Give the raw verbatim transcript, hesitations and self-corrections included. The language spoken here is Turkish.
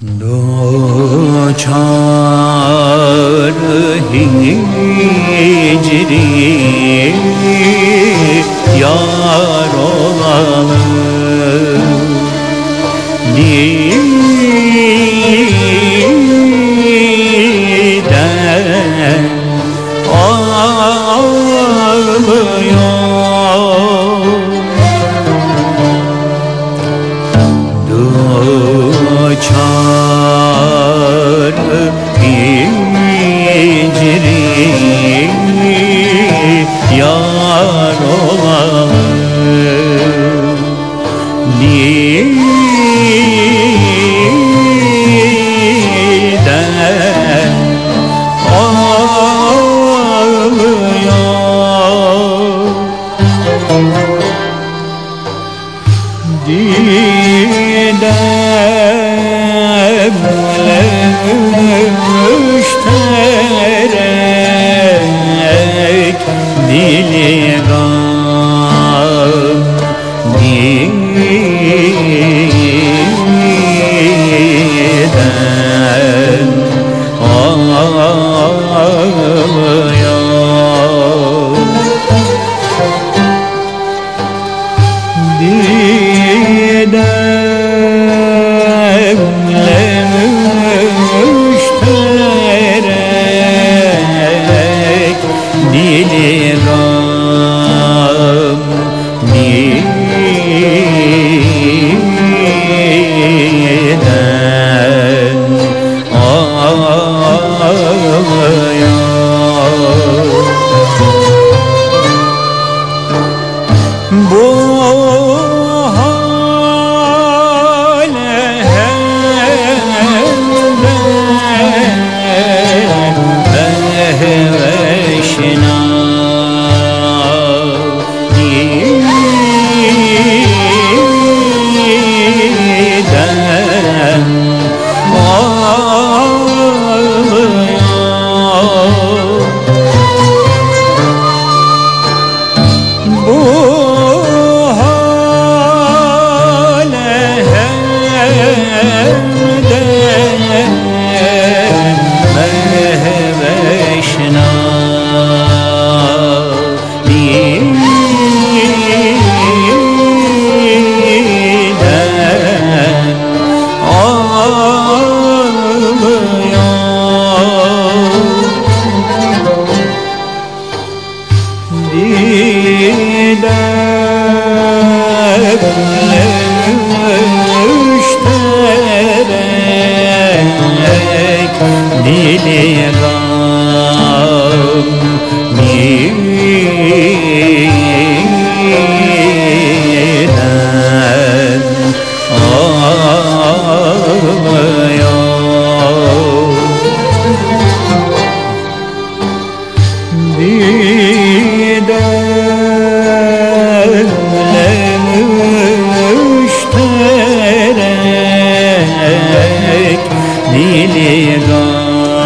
Dûçâr-ı Hicr-i Yâr Olalı Didem Ağlıyor. Dûçâr Yâr olalı didem ağlıyor. Didemle müşterek dili didem ağlıyor. Didemle müşterek dili müşterek dili gam didem ağlıyor. Dili gam